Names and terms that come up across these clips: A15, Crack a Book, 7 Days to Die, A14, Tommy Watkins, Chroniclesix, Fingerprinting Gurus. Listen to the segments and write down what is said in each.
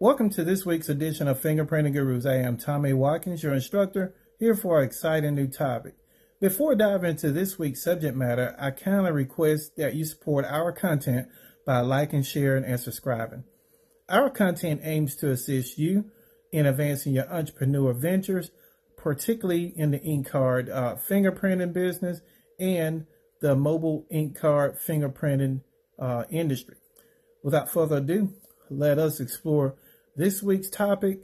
Welcome to this week's edition of Fingerprinting Gurus. I am Tommy Watkins, your instructor, here for an exciting new topic. Before diving into this week's subject matter, I kindly request that you support our content by liking, sharing, and subscribing. Our content aims to assist you in advancing your entrepreneur ventures, particularly in the ink card fingerprinting business and the mobile ink card fingerprinting industry. Without further ado, let us explore this week's topic,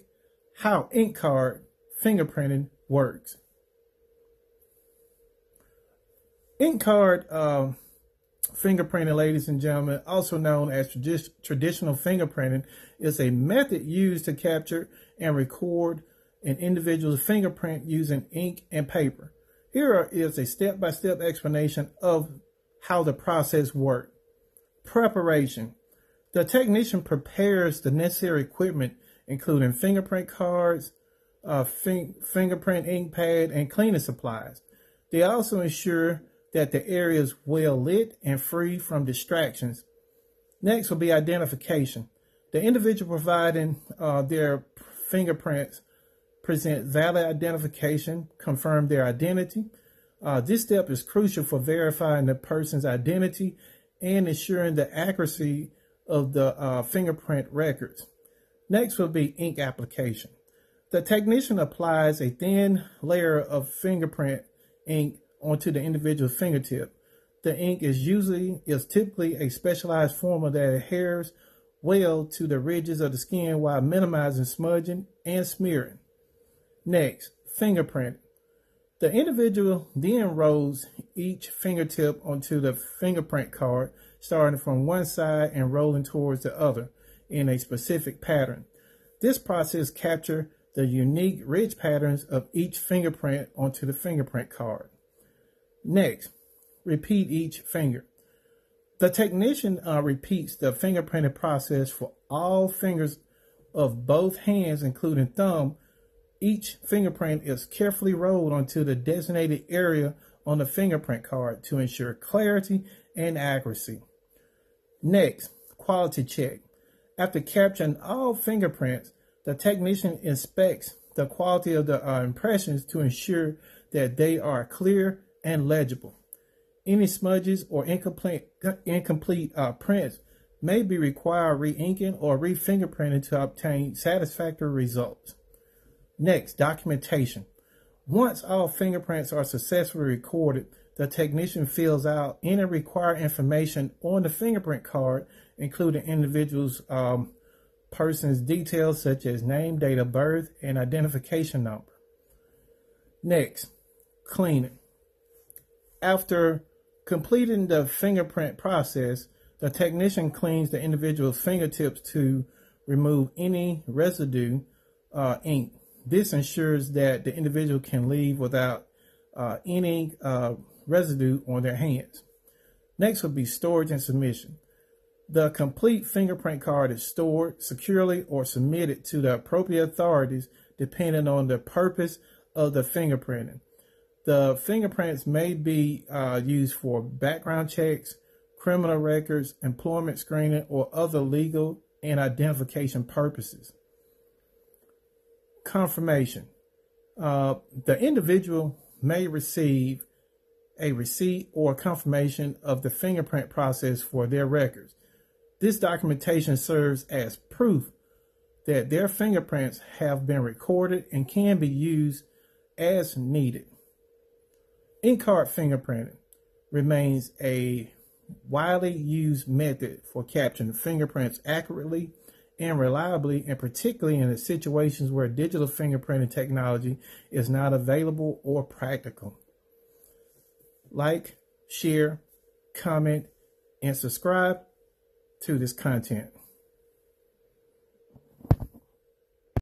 how ink card fingerprinting works. Ink card fingerprinting, ladies and gentlemen, also known as traditional fingerprinting, is a method used to capture and record an individual's fingerprint using ink and paper. Here is a step-by-step explanation of how the process works. Preparation. The technician prepares the necessary equipment, including fingerprint cards, fingerprint ink pad, and cleaning supplies. They also ensure that the area is well lit and free from distractions. Next will be identification. The individual providing their fingerprints present valid identification, confirm their identity. This step is crucial for verifying the person's identity and ensuring the accuracy of the fingerprint records. Next will be ink application. The technician applies a thin layer of fingerprint ink onto the individual's fingertip. The ink is typically a specialized form that adheres well to the ridges of the skin while minimizing smudging and smearing. Next, fingerprint. The individual then rolls each fingertip onto the fingerprint card, starting from one side and rolling towards the other in a specific pattern. This process captures the unique ridge patterns of each fingerprint onto the fingerprint card. Next, repeat each finger. The technician repeats the fingerprinting process for all fingers of both hands, including thumb. Each fingerprint is carefully rolled onto the designated area on the fingerprint card to ensure clarity and accuracy. Next, quality check. After capturing all fingerprints, the technician inspects the quality of the impressions to ensure that they are clear and legible. Any smudges or incomplete prints may be required re-inking or re-fingerprinting to obtain satisfactory results. Next, documentation. Once all fingerprints are successfully recorded, the technician fills out any required information on the fingerprint card, including individuals' person's details such as name, date of birth, and identification number. Next, cleaning. After completing the fingerprint process, the technician cleans the individual's fingertips to remove any residue ink. This ensures that the individual can leave without any residue on their hands. Next will be storage and submission. The complete fingerprint card is stored securely or submitted to the appropriate authorities depending on the purpose of the fingerprinting. The fingerprints may be used for background checks, criminal records, employment screening, or other legal and identification purposes. Confirmation. The individual may receive a receipt or confirmation of the fingerprint process for their records. This documentation serves as proof that their fingerprints have been recorded and can be used as needed. Ink card fingerprinting remains a widely used method for capturing fingerprints accurately and reliably, and particularly in the situations where digital fingerprinting technology is not available or practical. Like, share, comment, and subscribe to this content.